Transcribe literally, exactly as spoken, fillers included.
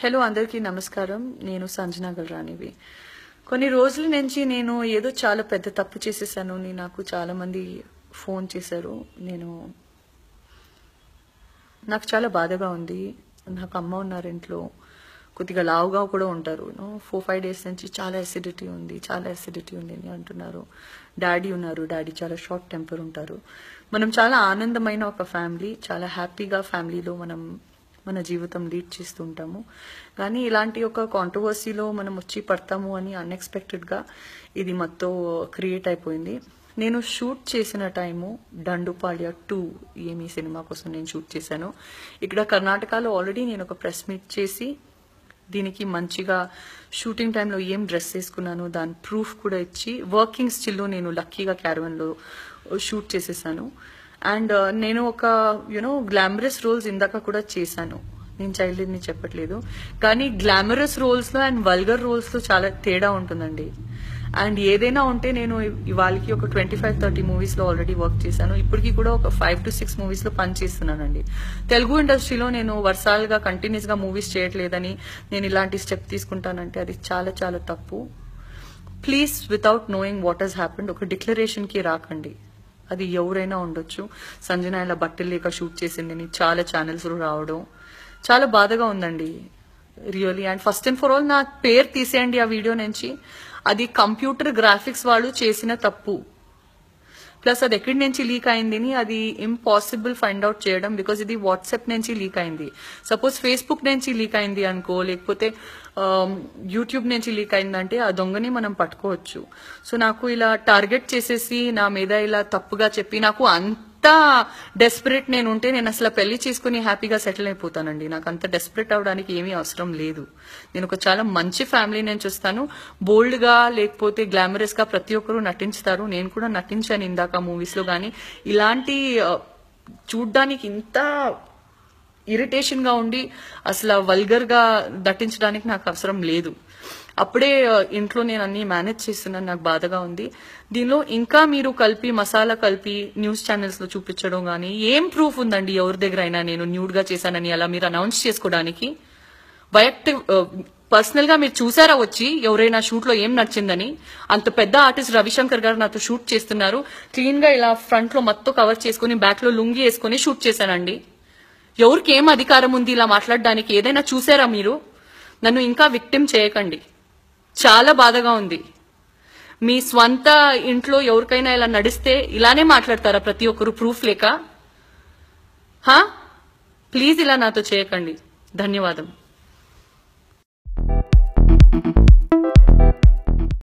Hello అందరికీ నమస్కారం. నేను సంజన గల్రానివి. కొన్ని రోజుల నుంచి నేను ఏదో చాలా పెద్ద తప్పు చేసేసాను అని నాకు చాలా మంది ఫోన్ చేశారు. నేను నాకు చాలా బాధగా ఉంది. నాకు అమ్మ ఉన్నారు ఇంట్లో, కొద్దిగా లావుగా కూడా ఉంటారు. ఫోర్ ఫైవ్ డేస్ నుంచి చాలా అసిడిటీ ఉంది చాలా అసిడిటీ ఉంది అని అంటున్నారు. డాడీ ఉన్నారు, డాడీ చాలా షార్ట్ టెంపర్ ఉంటారు. మనం చాలా ఆనందమైన ఒక ఫ్యామిలీ, చాలా హ్యాపీగా ఫ్యామిలీలో మనం మన జీవితం లీడ్ చేస్తుంటాము. కానీ ఇలాంటి ఒక కాంట్రవర్సీలో మనం వచ్చి పడతాము అని అన్ఎక్స్పెక్టెడ్గా ఇది మొత్తం క్రియేట్ అయిపోయింది. నేను షూట్ చేసిన టైము దండుపాళ్య టూ ఏమీ సినిమా కోసం నేను షూట్ చేశాను. ఇక్కడ కర్ణాటకలో ఆల్రెడీ నేను ఒక ప్రెస్ మీట్ చేసి దీనికి మంచిగా షూటింగ్ టైంలో ఏం డ్రెస్ వేసుకున్నాను దాని ప్రూఫ్ కూడా ఇచ్చి వర్కింగ్ స్టిల్లో నేను లక్కీగా క్యారవన్లో షూట్ చేసేసాను. అండ్ నేను ఒక యూనో గ్లామరస్ రోల్స్ ఇందాక కూడా చేశాను. నేను చైల్డ్హుడ్ని చెప్పట్లేదు, కానీ గ్లామరస్ రోల్స్లో అండ్ వల్గర్ రోల్స్లో చాలా తేడా ఉంటుందండి. అండ్ ఏదైనా ఉంటే నేను ఇవాళకి ఒక ట్వంటీ ఫైవ్ థర్టీ మూవీస్లో ఆల్రెడీ వర్క్ చేశాను. ఇప్పటికీ కూడా ఒక ఫైవ్ టు సిక్స్ మూవీస్లో పనిచేస్తున్నానండి. తెలుగు ఇండస్ట్రీలో నేను వర్షాలుగా కంటిన్యూస్గా మూవీస్ చేయట్లేదని నేను ఇలాంటి స్టెప్ తీసుకుంటానంటే అది చాలా చాలా తప్పు. Please without knowing what has happened ఒక డిక్లరేషన్కి రాకండి. అది ఎవరైనా ఉండొచ్చు. సంజన ఇలా బట్టలు లేక షూట్ చేసిందని చాలా ఛానల్స్లో రావడం చాలా బాధగా ఉందండి really. And first and for all నా పేరు తీసేయండి ఆ వీడియో నుంచి. అది కంప్యూటర్ గ్రాఫిక్స్ వాళ్ళు చేసిన తప్పు. ప్లస్ అది ఎక్కడి నుంచి లీక్ అయిందని అది ఇంపాసిబుల్ ఫైండ్ అవుట్ చేయడం, బికాజ్ ఇది వాట్సాప్ నుంచి లీక్ అయింది. సపోజ్ ఫేస్బుక్ నుంచి లీక్ అయింది అనుకో, లేకపోతే యూట్యూబ్ నుంచి లీక్ అయిందంటే ఆ దొంగని మనం పట్టుకోవచ్చు. సో నాకు ఇలా టార్గెట్ చేసేసి నా మీద ఇలా తప్పుగా చెప్పి, నాకు అంత డెస్పరేట్ నేను ఉంటే నేను అసలు పెళ్లి చేసుకుని హ్యాపీగా సెటిల్ అయిపోతానండి. నాకు అంత డెస్పరేట్ అవడానికి ఏమీ అవసరం లేదు. నేను ఒక చాలా మంచి ఫ్యామిలీ నుంచి వస్తాను. బోల్డ్గా లేకపోతే గ్లామరస్గా ప్రతి ఒక్కరూ నటించుతారు. నేను కూడా నటించాను ఇందాక మూవీస్లో. కానీ ఇలాంటి చూడ్డానికి ఇంత ఇరిటేషన్గా ఉండి అసలు వల్గర్గా దట్టించడానికి నాకు అవసరం లేదు. అప్పుడే ఇంట్లో నేను అన్ని మేనేజ్ చేస్తున్నాను. నాకు బాధగా ఉంది. దీనిలో ఇంకా మీరు కలిపి మసాలా కలిపి న్యూస్ ఛానల్స్లో చూపించడం కానీ ఏం ప్రూఫ్ ఉందండి ఎవరి దగ్గర అయినా నేను న్యూడ్గా చేశానని అలా మీరు అనౌన్స్ చేసుకోవడానికి? వైయక్తిక పర్సనల్గా మీరు చూసారా వచ్చి ఎవరైనా షూట్లో ఏం నచ్చిందని? అంత పెద్ద ఆర్టిస్ట్ రవిశంకర్ గారు నాతో షూట్ చేస్తున్నారు. క్లీన్గా ఇలా ఫ్రంట్లో మొత్తం కవర్ చేసుకుని బ్యాక్లో లుంగి వేసుకుని షూట్ చేశానండి. ఎవరికి ఏం అధికారం ఉంది ఇలా మాట్లాడడానికి? ఏదైనా చూసారా మీరు? నన్ను ఇంకా విక్టిమ్ చేయకండి. చాలా బాధగా ఉంది. మీ స్వంత ఇంట్లో ఎవరికైనా ఇలా నడిస్తే ఇలానే మాట్లాడతారా ప్రతి ఒక్కరు ప్రూఫ్ లేక? హా, ప్లీజ్ ఇలా నాతో చేయకండి. ధన్యవాదం.